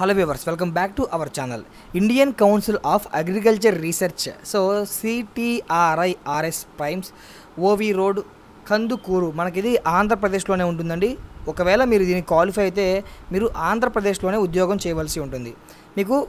Hello viewers welcome back to our channel Indian council of agriculture research so CTRIRS premises O V road Kandukur मन की आंध्र प्रदेश उवे दी qualify अयिते Andhra Pradesh उद्योग चेयवलसी उंटुंदी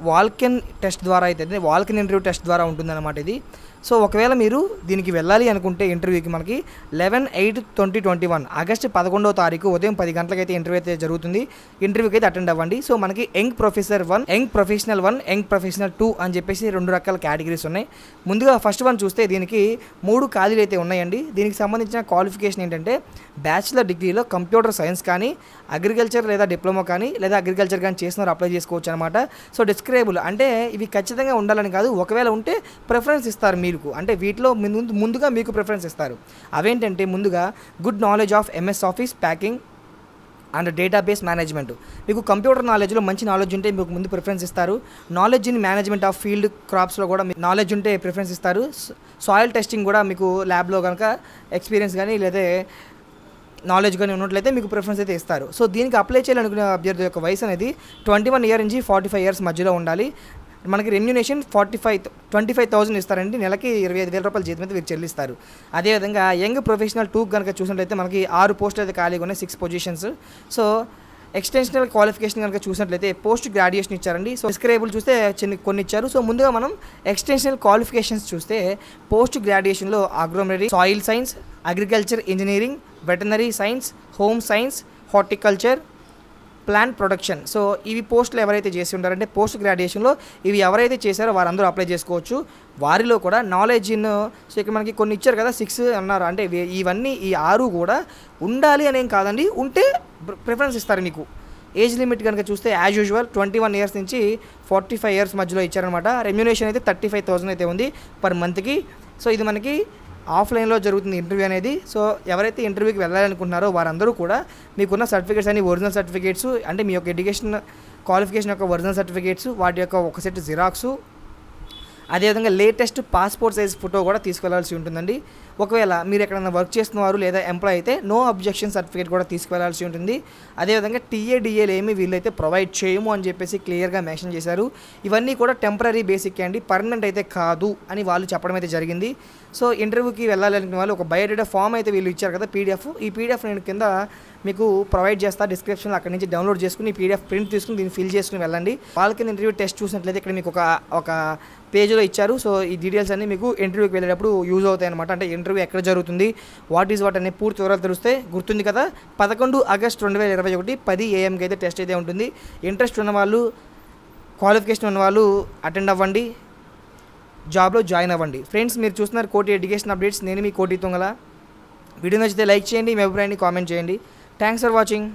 वाल्कन test द्वारा अयिते वाल्कन interview test द्वारा उंटुंदन्नमाट इदी। सो ఒకవేళ మీరు దీనికి వెళ్ళాలి అనుకుంటే ఇంటర్వ్యూకి మనకి 11/8/2021 ఆగస్టు 11వ తారీఖు ఉదయం 10 గంటలకు అయితే ఇంటర్వ్యూ అయితే జరుగుతుంది। ఇంటర్వ్యూకి అయితే అటెండ్ అవ్వండి। సో మనకి young professor 1 young professional 1 young professional 2 అని చెప్పేసి రెండు రకాల కేటగిరీస్ ఉన్నాయి। ముందుగా ఫస్ట్ వన్ చూస్తే దీనికి మూడు ఖాళీలు అయితే ఉన్నాయండి। దీనికి సంబంధించిన క్వాలిఫికేషన్ ఏంటంటే బ్యాచిలర్ డిగ్రీలో కంప్యూటర్ సైన్స్ కానీ అగ్రికల్చర్ లేదా డిప్లొమా కానీ లేదా అగ్రికల్చర్ కానీ చేసినారు అప్లై చేసుకోవచ్చు అన్నమాట। సో డిస్క్రైబుల్ అంటే ఇవి ఖచ్చితంగా ఉండాలని కాదు, ఒకవేళ ఉంటే ప్రిఫరెన్స్ ఇస్తారు మీరు అంటే వీటిలో ముందుగా మీకు ప్రిఫరెన్స్ ఇస్తారు। అవేంటంటే ముందుగా good knowledge of MS office packing and database management, మీకు కంప్యూటర్ నాలెడ్జ్లో మంచి నాలెడ్జ్ ఉంటే మీకు ముందు ప్రిఫరెన్స్ ఇస్తారు। Knowledge in management of field క్రాప్స్లో కూడా మీకు నాలెడ్జ్ ఉంటే ప్రిఫరెన్స్ ఇస్తారు। సాయిల్ టెస్టింగ్ కూడా మీకు ల్యాబ్లో కనుక ఎక్స్పీరియన్స్ కానీ లేదా నాలెడ్జ్ కానీ ఉన్నట్లయితే మీకు ప్రిఫరెన్స్ అయితే ఇస్తారు। సో దీనికి అప్లై చేయాలనుకునే అభ్యర్థి యొక్క వయసు అనేది 21 ఇయర్ నుంచి 45 ఇయర్స్ మధ్యలో ఉండాలి। మనకి రెమ్యునేషన్ 25,000 ఇస్తారండి, నెలకి 25,000 రూపాయల జీతం అయితే వీరు చెల్లిస్తారు। అదేవిధంగా యంగ్ ప్రొఫెషనల్ 2 కనుక చూసినట్లయితే మనకి 6 పోస్టులు అయితే ఖాళీగా ఉన్నాయి, 6 పొజిషన్స్। సో ఎక్స్టెన్షనల్ క్వాలిఫికేషన్ కనుక చూసినట్లయితే పోస్ట్ గ్రాడ్యుయేషన్ ఇచ్చారండి। సో డిస్క్రైబుల్ చూస్తే కొన్ని ఇచ్చారు। సో ముందుగా మనం ఎక్స్టెన్షనల్ క్వాలిఫికేషన్స్ చూస్తే పోస్ట్ గ్రాడ్యుయేషన్లో agronomy, soil science, agriculture engineering, veterinary science, home science, horticulture, plant production. So ఇవి పోస్టులు ఎవరైతే చేసి ఉంటారంటే పోస్ట్ గ్రాడ్యుయేషన్లో ఇవి ఎవరైతే చేశారో వారందరూ అప్లై చేసుకోవచ్చు। వారిలో కూడా నాలెడ్జ్ ఇన్, సో ఇక్కడ మనకి కొన్ని ఇచ్చారు కదా 6 అన్నారు, అంటే ఇవన్నీ ఈ 6 కూడా ఉండాలి అనేం కాదండి, ఉంటే ప్రిఫరెన్స్ ఇస్తారు మీకు। ఏజ్ లిమిట్ కనుక చూస్తే యాజ్ యూజువల్ 21 ఇయర్స్ నుంచి 45 ఇయర్స్ మధ్యలో ఇచ్చారనమాట। రెమ్యునేషన్ అయితే 35,000 అయితే ఉంది పర్ మంత్కి। సో ఇది మనకి ఆఫ్లైన్లో జరుగుతుంది ఇంటర్వ్యూ అనేది। సో ఎవరైతే ఇంటర్వ్యూకి వెళ్ళాలనుకుంటున్నారో వారందరూ కూడా మీకున్న సర్టిఫికేట్స్ అన్ని ఒరిజినల్ సర్టిఫికేట్స్, అంటే మీ యొక్క ఎడ్యుకేషన్ క్వాలిఫికేషన్ యొక్క ఒరిజినల్ సర్టిఫికేట్స్, వాటి యొక్క ఒక సెట్ జిరాక్స్, అదేవిధంగా లేటెస్ట్ పాస్పోర్ట్ సైజ్ ఫోటో కూడా తీసుకెళ్లాల్సి ఉంటుందండి। ఒకవేళ మీరు ఎక్కడైనా వర్క్ చేస్తున్నవారు లేదా ఎంప్లాయ్ అయితే నో అబ్జెక్షన్ సర్టిఫికేట్ కూడా తీసుకెళ్లాల్సి ఉంటుంది। అదేవిధంగా TADAలు ఏమి వీళ్ళైతే ప్రొవైడ్ చేయము అని చెప్పేసి క్లియర్గా మెన్షన్ చేశారు। ఇవన్నీ కూడా టెంపరీ బేసిక్ అండి, పర్మనెంట్ అయితే కాదు అని వాళ్ళు చెప్పడం అయితే జరిగింది। సో ఇంటర్వ్యూకి వెళ్ళాలనుకునే వాళ్ళు ఒక బయోడేటా ఫామ్ అయితే వీళ్ళు ఇచ్చారు కదా PDF, ఈ PDF నేను కింద మీకు ప్రొవైడ్ చేస్తా డిస్క్రిప్షన్లో, అక్కడి నుంచి డౌన్లోడ్ చేసుకుని PDF ప్రింట్ తీసుకుని దీన్ని ఫిల్ చేసుకుని వెళ్ళండి। వాళ్ళకి ఇంటర్వ్యూ టెస్ట్ చూసినట్లయితే ఇక్కడ మీకు ఒక పేజీలో ఇచ్చారు। సో ఈ డీటెయిల్స్ అన్నీ మీకు ఇంటర్వ్యూకి వెళ్ళేటప్పుడు యూజ్ అవుతాయి అనమాట, అంటే ఇంటర్వ్యూ ఎక్కడ జరుగుతుంది వాట్ అనే పూర్తి వివరాలు తెలుస్తే గుర్తుంది కదా। 11 ఆగస్టు 2021 10 AM అయితే టెస్ట్ అయితే ఉంటుంది। ఇంట్రెస్ట్ ఉన్నవాళ్ళు క్వాలిఫికేషన్ ఉన్నవాళ్ళు అటెండ్ అవ్వండి, జాబ్లో జాయిన్ అవ్వండి। ఫ్రెండ్స్ మీరు చూస్తున్నారు కోటి ఎడ్యుకేషన్ అప్డేట్స్, నేను మీ కోటి తుంగల। వీడియో నచ్చితే లైక్ చేయండి, మీ అభిప్రాయాన్ని కామెంట్ చేయండి। Thanks for watching.